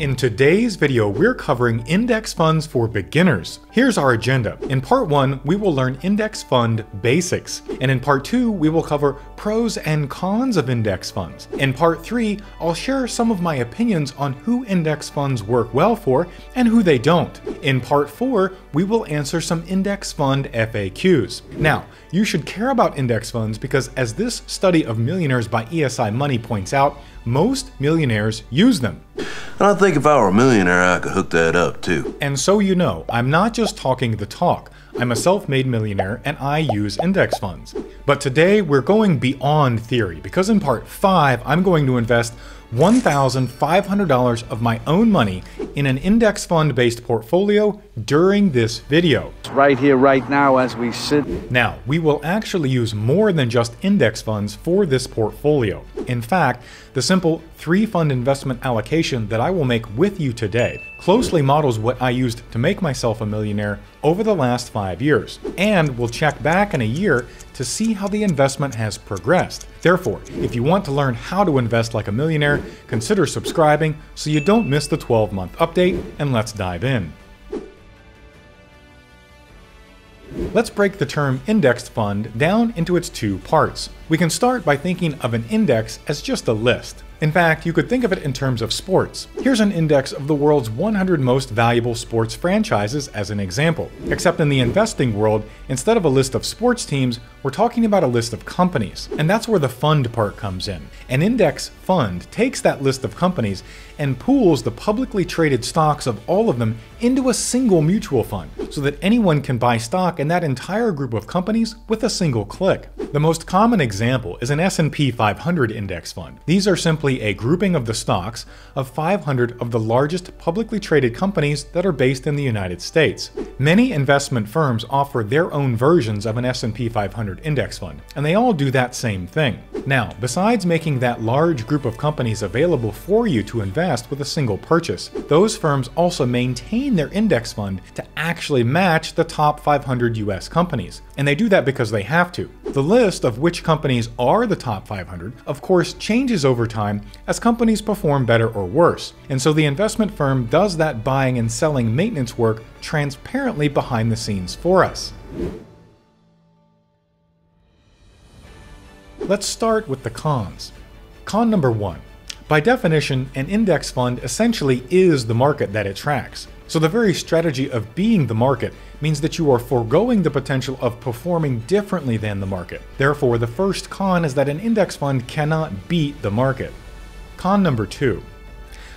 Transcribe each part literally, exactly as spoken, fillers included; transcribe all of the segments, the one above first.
In today's video, we're covering index funds for beginners. Here's our agenda. In part one, we will learn index fund basics. And in part two, we will cover pros and cons of index funds. In part three, I'll share some of my opinions on who index funds work well for and who they don't. In part four, we will answer some index fund F A Qs. Now, you should care about index funds because as this study of millionaires by E S I Money points out, most millionaires use them. And I think if I were a millionaire, I could hook that up too. And so you know, I'm not just talking the talk. I'm a self-made millionaire and I use index funds. But today we're going beyond theory because in part five, I'm going to invest one thousand five hundred dollars of my own money in an index fund-based portfolio during this video. It's right here, right now, as we sit. Now, we will actually use more than just index funds for this portfolio. In fact, the simple three-fund investment allocation that I will make with you today closely models what I used to make myself a millionaire over the last five years, and we'll check back in a year to see how the investment has progressed. Therefore, if you want to learn how to invest like a millionaire, consider subscribing so you don't miss the twelve-month update, and let's dive in. Let's break the term indexed fund down into its two parts. We can start by thinking of an index as just a list. In fact, you could think of it in terms of sports. Here's an index of the world's one hundred most valuable sports franchises as an example. Except in the investing world, instead of a list of sports teams, we're talking about a list of companies. And that's where the fund part comes in. An index fund takes that list of companies and pools the publicly traded stocks of all of them into a single mutual fund so that anyone can buy stock in that entire group of companies with a single click. The most common example is an S and P five hundred index fund. These are simply a grouping of the stocks of five hundred of the largest publicly traded companies that are based in the United States. Many investment firms offer their own versions of an S and P five hundred index fund, and they all do that same thing. Now, besides making that large group of companies available for you to invest with a single purchase, those firms also maintain their index fund to actually match the top five hundred U S companies, and they do that because they have to. The list of which companies are the top five hundred, of course, changes over time as companies perform better or worse. And so the investment firm does that buying and selling maintenance work transparently behind the scenes for us. Let's start with the cons. Con number one. By definition, an index fund essentially is the market that it tracks. So the very strategy of being the market means that you are foregoing the potential of performing differently than the market. Therefore, the first con is that an index fund cannot beat the market. Con number two.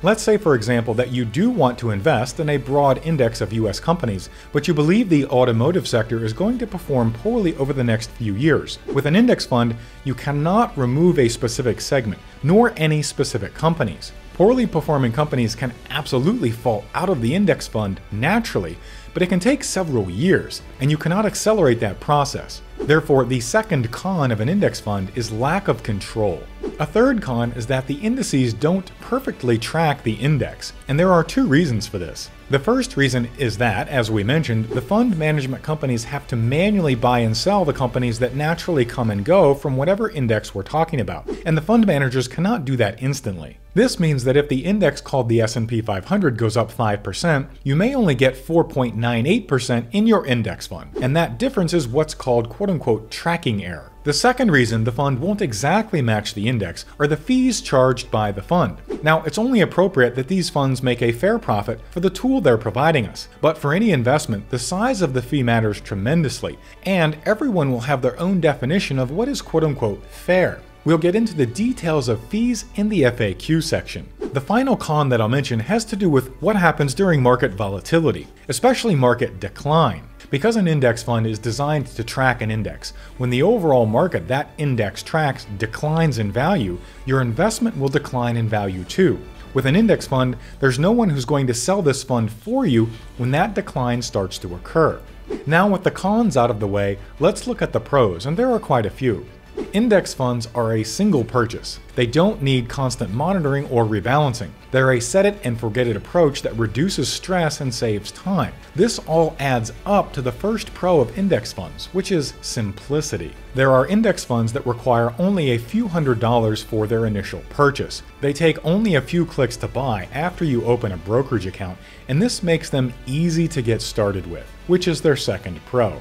Let's say, for example, that you do want to invest in a broad index of U S companies, but you believe the automotive sector is going to perform poorly over the next few years. With an index fund, you cannot remove a specific segment, nor any specific companies. Poorly performing companies can absolutely fall out of the index fund naturally, but it can take several years, and you cannot accelerate that process. Therefore, the second con of an index fund is lack of control. A third con is that the indices don't perfectly track the index, and there are two reasons for this. The first reason is that, as we mentioned, the fund management companies have to manually buy and sell the companies that naturally come and go from whatever index we're talking about, and the fund managers cannot do that instantly. This means that if the index called the S and P five hundred goes up five percent, you may only get four point nine eight percent in your index fund, and that difference is what's called quote-unquote tracking error. The second reason the fund won't exactly match the index are the fees charged by the fund. Now, it's only appropriate that these funds make a fair profit for the tool they're providing us. But for any investment, the size of the fee matters tremendously, and everyone will have their own definition of what is quote-unquote fair. We'll get into the details of fees in the F A Q section. The final con that I'll mention has to do with what happens during market volatility, especially market decline. Because an index fund is designed to track an index, when the overall market that index tracks declines in value, your investment will decline in value too. With an index fund, there's no one who's going to sell this fund for you when that decline starts to occur. Now with the cons out of the way, let's look at the pros, and there are quite a few. Index funds are a single purchase. They don't need constant monitoring or rebalancing. They're a set-it-and-forget-it approach that reduces stress and saves time. This all adds up to the first pro of index funds, which is simplicity. There are index funds that require only a few hundred dollars for their initial purchase. They take only a few clicks to buy after you open a brokerage account, and this makes them easy to get started with, which is their second pro.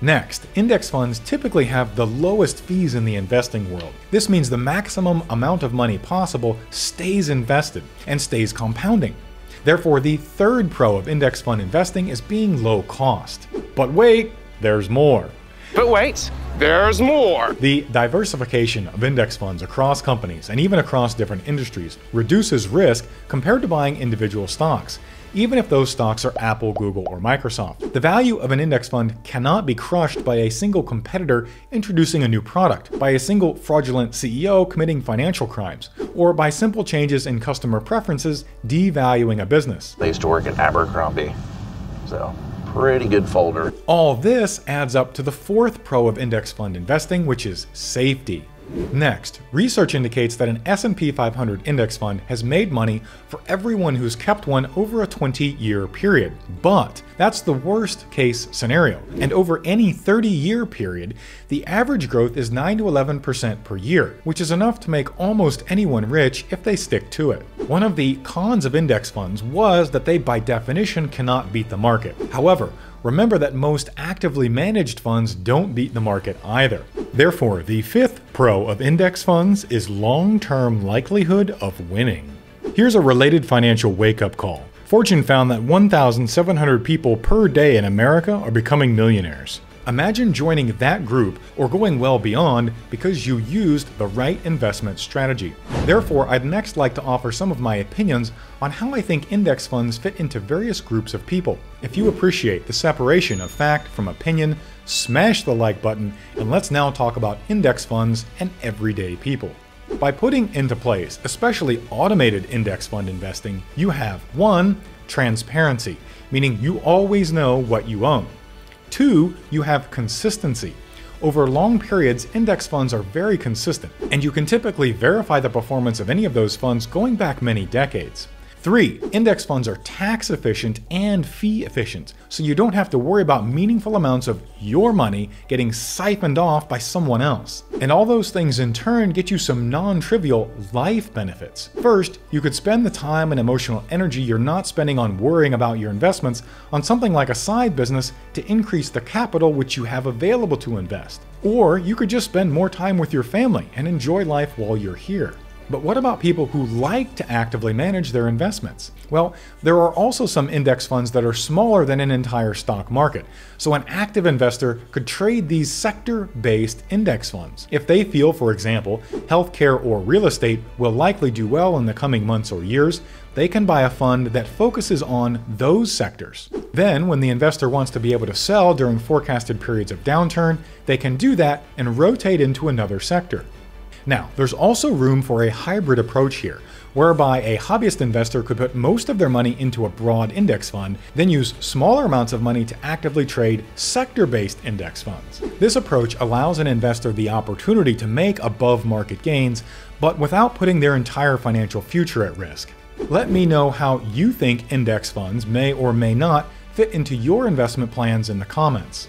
Next, index funds typically have the lowest fees in the investing world. This means the maximum amount of money possible stays invested and stays compounding. Therefore, the third pro of index fund investing is being low cost. But wait, there's more. But wait, there's more. The diversification of index funds across companies and even across different industries reduces risk compared to buying individual stocks, even if those stocks are Apple, Google, or Microsoft. The value of an index fund cannot be crushed by a single competitor introducing a new product, by a single fraudulent C E O committing financial crimes, or by simple changes in customer preferences devaluing a business. They used to work at Abercrombie, so pretty good folder. All this adds up to the fourth pro of index fund investing, which is safety. Next, research indicates that an S and P five hundred index fund has made money for everyone who's kept one over a twenty year period. But that's the worst case scenario. And over any thirty year period, the average growth is nine to eleven percent per year, which is enough to make almost anyone rich if they stick to it. One of the cons of index funds was that they by definition cannot beat the market. However, remember that most actively managed funds don't beat the market either. Therefore, the fifth pro of index funds is long-term likelihood of winning. Here's a related financial wake-up call. Fortune found that one thousand seven hundred people per day in America are becoming millionaires. Imagine joining that group or going well beyond because you used the right investment strategy. Therefore, I'd next like to offer some of my opinions on how I think index funds fit into various groups of people. If you appreciate the separation of fact from opinion, smash the like button, and let's now talk about index funds and everyday people. By putting into place, especially automated index fund investing, you have one, transparency, meaning you always know what you own. Two, you have consistency. Over long periods, index funds are very consistent, and you can typically verify the performance of any of those funds going back many decades. Three, index funds are tax efficient and fee efficient, so you don't have to worry about meaningful amounts of your money getting siphoned off by someone else. And all those things in turn get you some non-trivial life benefits. First, you could spend the time and emotional energy you're not spending on worrying about your investments on something like a side business to increase the capital which you have available to invest. Or you could just spend more time with your family and enjoy life while you're here. But what about people who like to actively manage their investments? Well, there are also some index funds that are smaller than an entire stock market, so an active investor could trade these sector-based index funds. If they feel, for example, healthcare or real estate will likely do well in the coming months or years, they can buy a fund that focuses on those sectors. Then, when the investor wants to be able to sell during forecasted periods of downturn, they can do that and rotate into another sector. Now, there's also room for a hybrid approach here, whereby a hobbyist investor could put most of their money into a broad index fund, then use smaller amounts of money to actively trade sector-based index funds. This approach allows an investor the opportunity to make above-market gains, but without putting their entire financial future at risk. Let me know how you think index funds may or may not fit into your investment plans in the comments.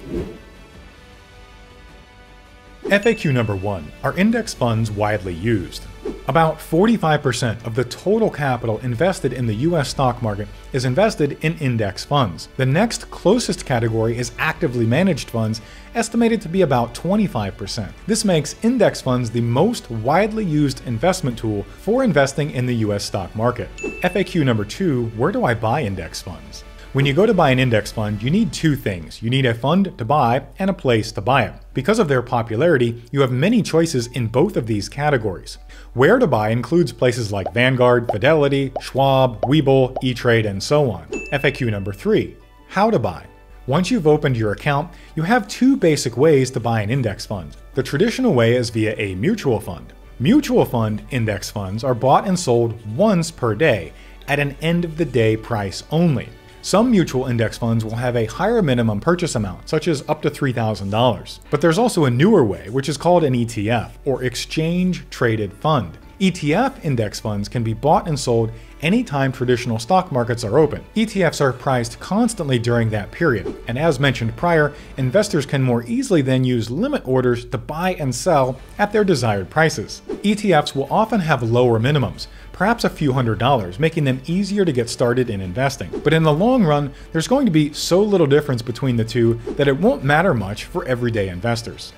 F A Q number one, are index funds widely used? About forty-five percent of the total capital invested in the U S stock market is invested in index funds. The next closest category is actively managed funds, estimated to be about twenty-five percent. This makes index funds the most widely used investment tool for investing in the U S stock market. F A Q number two, where do I buy index funds? When you go to buy an index fund, you need two things. You need a fund to buy and a place to buy it. Because of their popularity, you have many choices in both of these categories. Where to buy includes places like Vanguard, Fidelity, Schwab, Webull, E-Trade, and so on. F A Q number three, how to buy. Once you've opened your account, you have two basic ways to buy an index fund. The traditional way is via a mutual fund. Mutual fund index funds are bought and sold once per day at an end-of-the-day price only. Some mutual index funds will have a higher minimum purchase amount, such as up to three thousand dollars. But there's also a newer way, which is called an E T F, or exchange traded fund. E T F index funds can be bought and sold anytime traditional stock markets are open. E T Fs are priced constantly during that period, and as mentioned prior, investors can more easily then use limit orders to buy and sell at their desired prices. E T Fs will often have lower minimums, perhaps a few hundred dollars, making them easier to get started in investing. But in the long run, there's going to be so little difference between the two that it won't matter much for everyday investors.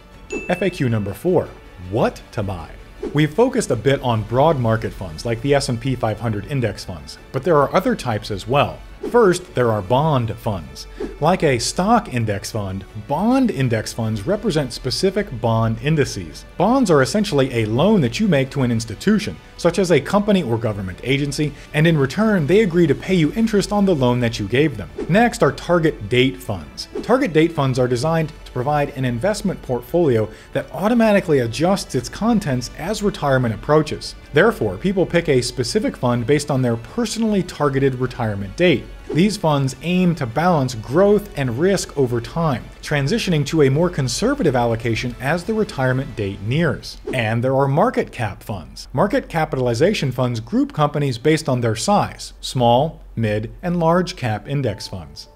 F A Q number four, what to buy? We've focused a bit on broad market funds like the S and P five hundred index funds, but there are other types as well. First, there are bond funds. Like a stock index fund, bond index funds represent specific bond indices. Bonds are essentially a loan that you make to an institution, such as a company or government agency, and in return, they agree to pay you interest on the loan that you gave them. Next are target date funds. Target date funds are designed to provide an investment portfolio that automatically adjusts its contents as retirement approaches. Therefore, people pick a specific fund based on their personally targeted retirement date. These funds aim to balance growth and risk over time, transitioning to a more conservative allocation as the retirement date nears. And there are market cap funds. Market capitalization funds group companies based on their size, small, mid, and large cap index funds.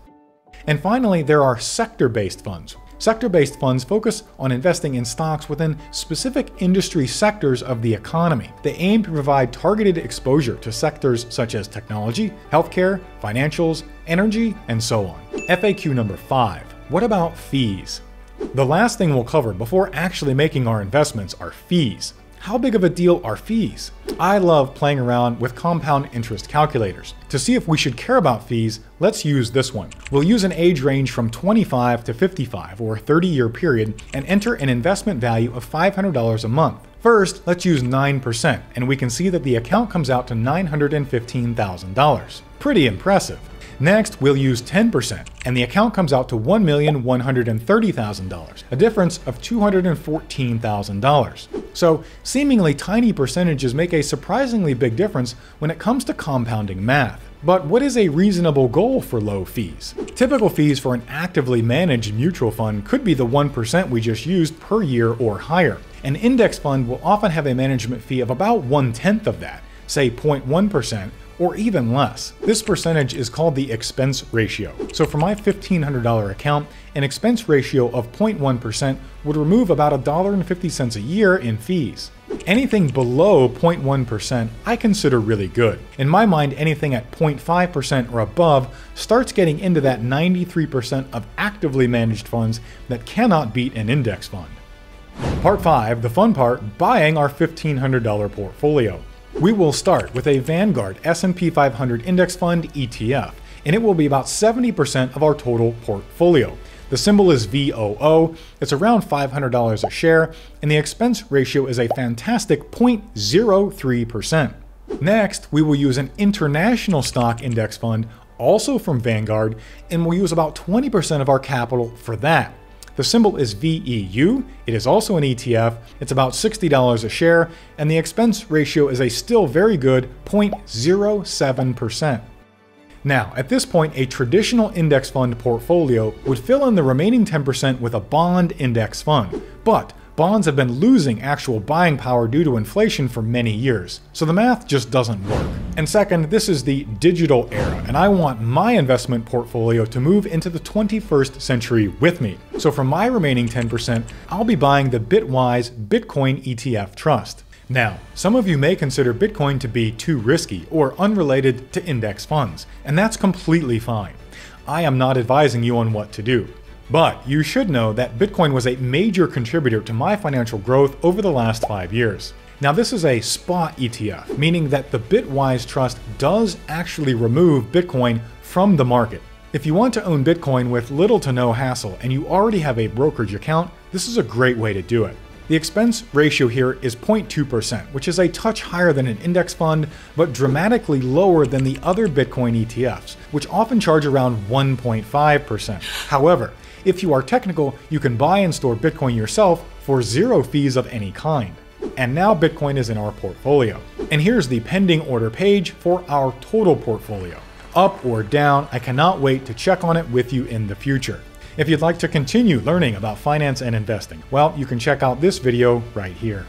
And finally, there are sector-based funds. Sector-based funds focus on investing in stocks within specific industry sectors of the economy. They aim to provide targeted exposure to sectors such as technology, healthcare, financials, energy, and so on. F A Q number five, what about fees? The last thing we'll cover before actually making our investments are fees. How big of a deal are fees? I love playing around with compound interest calculators. To see if we should care about fees, let's use this one. We'll use an age range from twenty-five to fifty-five, or a thirty year period, and enter an investment value of five hundred dollars a month. First, let's use nine percent, and we can see that the account comes out to nine hundred fifteen thousand dollars. Pretty impressive. Next, we'll use ten percent, and the account comes out to one million one hundred thirty thousand dollars, a difference of two hundred fourteen thousand dollars. So seemingly tiny percentages make a surprisingly big difference when it comes to compounding math. But what is a reasonable goal for low fees? Typical fees for an actively managed mutual fund could be the one percent we just used per year or higher. An index fund will often have a management fee of about one-tenth of that, say zero point one percent, or even less. This percentage is called the expense ratio. So for my fifteen hundred dollar account, an expense ratio of zero point one percent would remove about one dollar and fifty cents a year in fees. Anything below zero point one percent I consider really good. In my mind, anything at zero point five percent or above starts getting into that ninety-three percent of actively managed funds that cannot beat an index fund. Part five, the fun part, buying our fifteen hundred dollar portfolio. We will start with a Vanguard S and P five hundred Index Fund E T F, and it will be about seventy percent of our total portfolio. The symbol is V O O, it's around five hundred dollars a share, and the expense ratio is a fantastic zero point zero three percent. Next, we will use an international stock index fund, also from Vanguard, and we'll use about twenty percent of our capital for that. The symbol is V E U, it is also an E T F, it's about sixty dollars a share, and the expense ratio is a still very good zero point zero seven percent. Now, at this point, a traditional index fund portfolio would fill in the remaining ten percent with a bond index fund, but bonds have been losing actual buying power due to inflation for many years, so the math just doesn't work. And second, this is the digital era, and I want my investment portfolio to move into the twenty-first century with me. So for my remaining ten percent, I'll be buying the Bitwise Bitcoin E T F Trust. Now, some of you may consider Bitcoin to be too risky or unrelated to index funds, and that's completely fine. I am not advising you on what to do. But you should know that Bitcoin was a major contributor to my financial growth over the last five years. Now, this is a spot E T F, meaning that the Bitwise Trust does actually remove Bitcoin from the market. If you want to own Bitcoin with little to no hassle and you already have a brokerage account, this is a great way to do it. The expense ratio here is zero point two percent, which is a touch higher than an index fund, but dramatically lower than the other Bitcoin E T Fs, which often charge around one point five percent. However, if you are technical, you can buy and store Bitcoin yourself for zero fees of any kind. And now Bitcoin is in our portfolio. And here's the pending order page for our total portfolio. up or down. I cannot wait to check on it with you in the future. If you'd like to continue learning about finance and investing, well, you can check out this video right here.